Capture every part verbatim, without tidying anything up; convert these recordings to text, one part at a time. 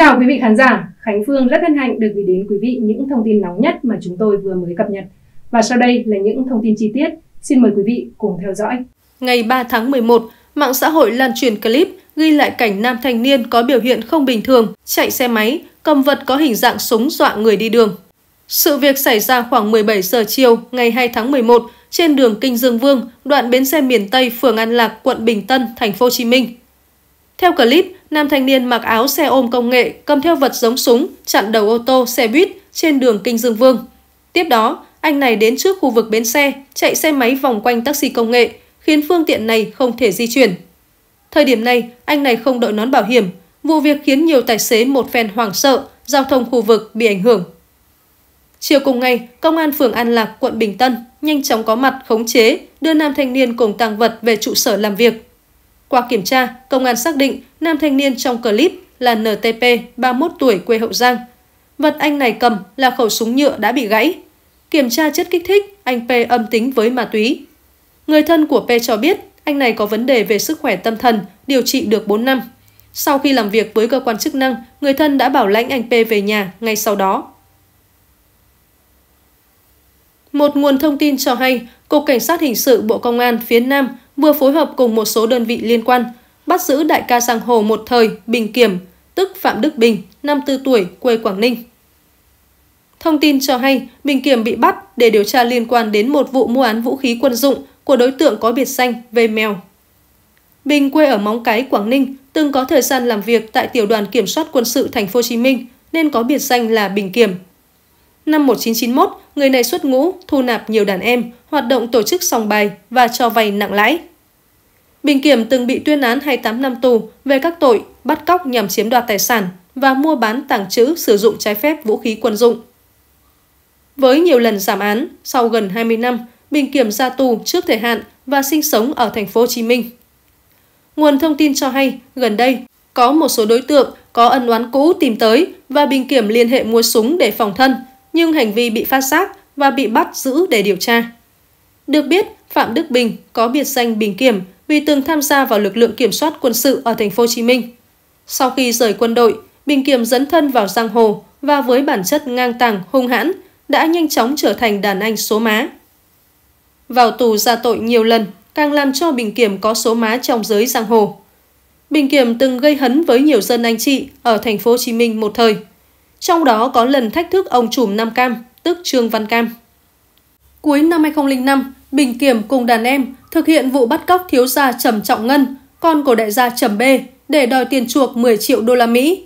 chào quý vị khán giả, Khánh Phương rất hân hạnh được gửi đến quý vị những thông tin nóng nhất mà chúng tôi vừa mới cập nhật. Và sau đây là những thông tin chi tiết, xin mời quý vị cùng theo dõi. Ngày ba tháng mười một, mạng xã hội lan truyền clip ghi lại cảnh nam thanh niên có biểu hiện không bình thường, chạy xe máy, cầm vật có hình dạng súng dọa người đi đường. Sự việc xảy ra khoảng mười bảy giờ chiều ngày hai tháng mười một trên đường Kinh Dương Vương, đoạn bến xe miền Tây, phường An Lạc, quận Bình Tân, thành phố Hồ Chí Minh. Theo clip, nam thanh niên mặc áo xe ôm công nghệ, cầm theo vật giống súng, chặn đầu ô tô, xe buýt trên đường Kinh Dương Vương. Tiếp đó, anh này đến trước khu vực bến xe, chạy xe máy vòng quanh taxi công nghệ, khiến phương tiện này không thể di chuyển. Thời điểm này, anh này không đội nón bảo hiểm. Vụ việc khiến nhiều tài xế một phen hoảng sợ, giao thông khu vực bị ảnh hưởng. Chiều cùng ngày, Công an phường An Lạc, quận Bình Tân nhanh chóng có mặt khống chế, đưa nam thanh niên cùng tang vật về trụ sở làm việc. Qua kiểm tra, công an xác định nam thanh niên trong clip là en tê pê, ba mươi mốt tuổi, quê Hậu Giang. Vật anh này cầm là khẩu súng nhựa đã bị gãy. Kiểm tra chất kích thích, anh P âm tính với ma túy. Người thân của P cho biết anh này có vấn đề về sức khỏe tâm thần, điều trị được bốn năm. Sau khi làm việc với cơ quan chức năng, người thân đã bảo lãnh anh P về nhà ngay sau đó. Một nguồn thông tin cho hay, Cục Cảnh sát Hình sự Bộ Công an phía Nam vừa phối hợp cùng một số đơn vị liên quan bắt giữ đại ca giang hồ một thời Bình Kiểm, tức Phạm Đức Bình, năm mươi tư tuổi, quê Quảng Ninh. Thông tin cho hay, Bình Kiểm bị bắt để điều tra liên quan đến một vụ mua bán vũ khí quân dụng của đối tượng có biệt danh Về Mèo. Bình quê ở Móng Cái, Quảng Ninh, từng có thời gian làm việc tại Tiểu đoàn Kiểm soát Quân sự Thành phố Hồ Chí Minh nên có biệt danh là Bình Kiểm. Năm một nghìn chín trăm chín mươi mốt, người này xuất ngũ, thu nạp nhiều đàn em, hoạt động tổ chức sòng bài và cho vay nặng lãi. Bình Kiểm từng bị tuyên án hai mươi tám năm tù về các tội bắt cóc nhằm chiếm đoạt tài sản và mua bán, tàng trữ, sử dụng trái phép vũ khí quân dụng. Với nhiều lần giảm án, sau gần hai mươi năm, Bình Kiểm ra tù trước thời hạn và sinh sống ở thành phố Hồ Chí Minh. Nguồn thông tin cho hay, gần đây có một số đối tượng có ân oán cũ tìm tới và Bình Kiểm liên hệ mua súng để phòng thân, nhưng hành vi bị phát giác và bị bắt giữ để điều tra. Được biết, Phạm Đức Bình có biệt danh Bình Kiểm vì từng tham gia vào lực lượng kiểm soát quân sự ở thành phố Hồ Chí Minh. Sau khi rời quân đội, Bình Kiểm dấn thân vào giang hồ và với bản chất ngang tàng, hung hãn đã nhanh chóng trở thành đàn anh số má. Vào tù ra tội nhiều lần càng làm cho Bình Kiểm có số má trong giới giang hồ. Bình Kiểm từng gây hấn với nhiều dân anh chị ở thành phố Hồ Chí Minh một thời. Trong đó có lần thách thức ông trùm Nam Cam, tức Trương Văn Cam. Cuối năm hai nghìn không trăm linh năm, Bình Kiểm cùng đàn em thực hiện vụ bắt cóc thiếu gia Trầm Trọng Ngân, con của đại gia Trầm B, để đòi tiền chuộc mười triệu đô la Mỹ.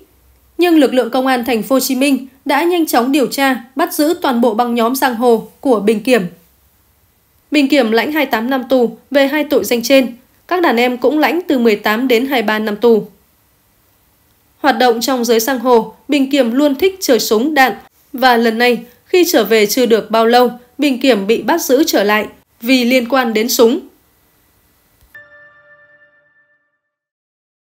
Nhưng lực lượng công an thành phố Hồ Chí Minh đã nhanh chóng điều tra, bắt giữ toàn bộ băng nhóm giang hồ của Bình Kiểm. Bình Kiểm lãnh hai mươi tám năm tù về hai tội danh trên, các đàn em cũng lãnh từ mười tám đến hai mươi ba năm tù. Hoạt động trong giới giang hồ, Bình Kiểm luôn thích chơi súng, đạn và lần này, khi trở về chưa được bao lâu, Bình Kiểm bị bắt giữ trở lại vì liên quan đến súng.